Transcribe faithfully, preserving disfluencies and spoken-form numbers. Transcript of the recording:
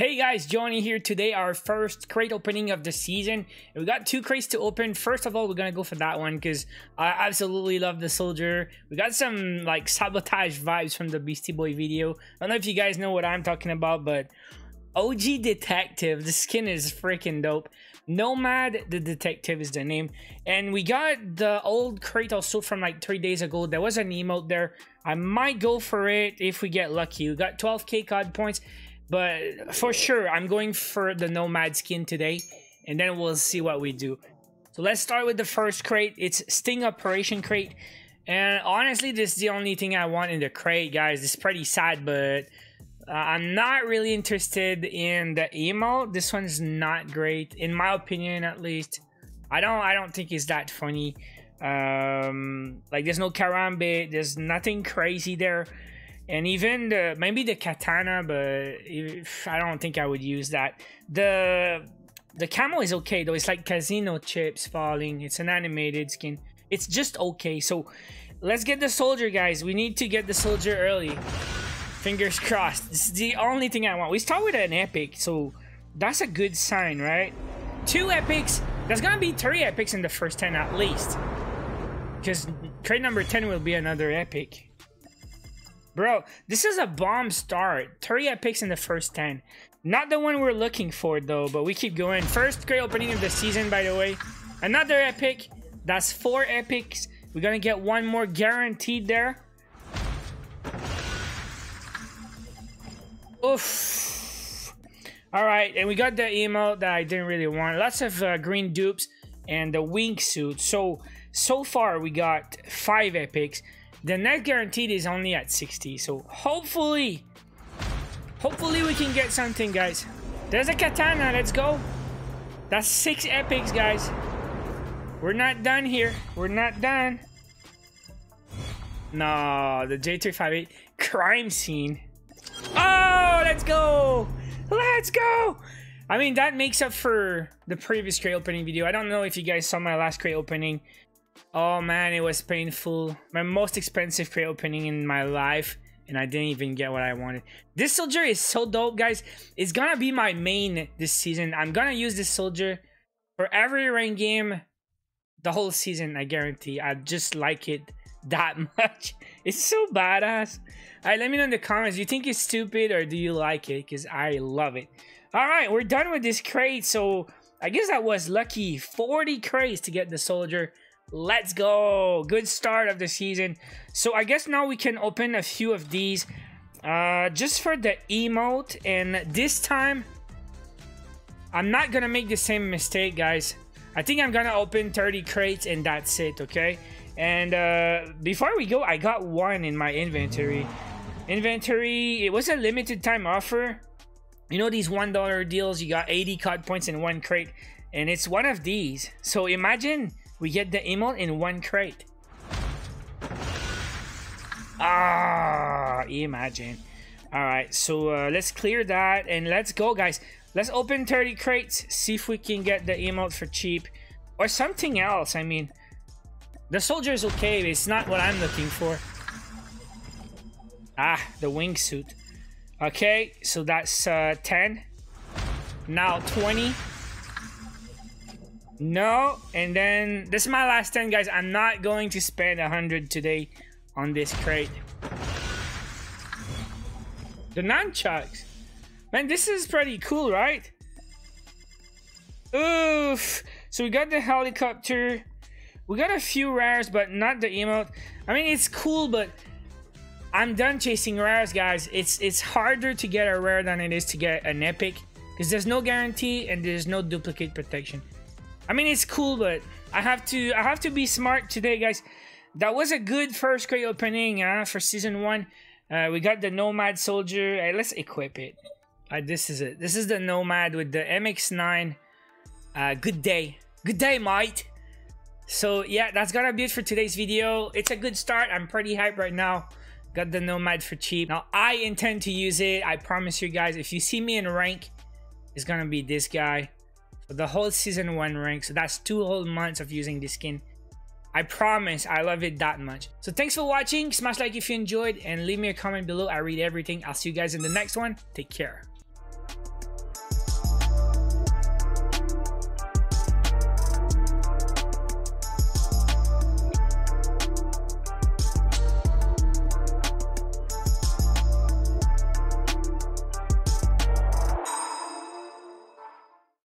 Hey guys, Johnny here. Today our first crate opening of the season. We got two crates to open. First of all, we're gonna go for that one because I absolutely love the soldier. We got some like sabotage vibes from the Beastie Boy video. I don't know if you guys know what I'm talking about, but O G Detective, the skin is freaking dope. Nomad the Detective is the name. And we got the old crate also from like three days ago. There was an emote there. I might go for it if we get lucky. We got twelve K C O D points. But for sure, I'm going for the Nomad skin today, and then we'll see what we do. So let's start with the first crate. It's Sting Operation Crate. And honestly, this is the only thing I want in the crate, guys. It's pretty sad, but uh, I'm not really interested in the emote. This one's not great, in my opinion, at least. I don't, I don't think it's that funny. Um, like, there's no Karambit. There's nothing crazy there. And even the, maybe the katana, but if, I don't think I would use that. The the camo is okay though. It's like casino chips falling. It's an animated skin. It's just okay. So let's get the soldier, guys. We need to get the soldier early. Fingers crossed. This is the only thing I want. We start with an epic, so that's a good sign, right? Two epics. There's gonna be three epics in the first ten at least. Because crate number ten will be another epic. Bro, this is a bomb start. Three epics in the first ten. Not the one we're looking for though, but we keep going. First crate opening of the season, by the way. Another epic. That's four epics. We're gonna get one more guaranteed there. Oof. Alright, and we got the emote that I didn't really want. Lots of uh, green dupes and the wingsuit. So, so far we got five epics. The net guaranteed is only at sixty, so hopefully, hopefully we can get something, guys. There's a katana, let's go. That's six epics, guys. We're not done here. We're not done. No, the J three fifty-eight crime scene. Oh, let's go. Let's go. I mean, that makes up for the previous crate opening video. I don't know if you guys saw my last crate opening. Oh man, it was painful. My most expensive crate opening in my life, and I didn't even get what I wanted. This soldier is so dope, guys. It's gonna be my main this season. I'm gonna use this soldier for every rain game the whole season, I guarantee. I just like it that much. It's so badass. All right, let me know in the comments. Do you think it's stupid or do you like it? Because I love it. All right, we're done with this crate. So I guess I was lucky. forty crates to get the soldier. Let's go. Good start of the season. So I guess now we can open a few of these uh just for the emote, and this time I'm not gonna make the same mistake, guys. I think I'm gonna open thirty crates and that's it, okay? And uh before we go, I got one in my inventory inventory it was a limited time offer, you know, these one dollar deals. You got eighty C O D points in one crate, and it's one of these. So imagine we get the emote in one crate. Ah, imagine. All right, so uh, let's clear that and let's go, guys. Let's open thirty crates, see if we can get the emote for cheap or something else. I mean, the soldier is okay, but it's not what I'm looking for. Ah, the wingsuit. Okay, so that's uh, ten. Now twenty. No, and then this is my last ten, guys. I'm not going to spend one hundred today on this crate. The nunchucks. Man, this is pretty cool, right? Oof. So we got the helicopter. We got a few rares, but not the emote. I mean, it's cool, but I'm done chasing rares, guys. It's, it's harder to get a rare than it is to get an epic because there's no guarantee and there's no duplicate protection. I mean, it's cool, but I have to I have to be smart today, guys. That was a good first crate opening uh, for season one. Uh, we got the Nomad soldier. Hey, let's equip it. Uh, this is it. This is the Nomad with the M X nine. Uh, good day. Good day, mate. So, yeah, that's gonna be it for today's video. It's a good start. I'm pretty hyped right now. Got the Nomad for cheap. Now, I intend to use it. I promise you guys, if you see me in rank, it's gonna be this guy. The whole season one rank, so that's two whole months of using this skin. I promise I love it that much. So thanks for watching. Smash like if you enjoyed and leave me a comment below. I read everything. I'll see you guys in the next one. Take care.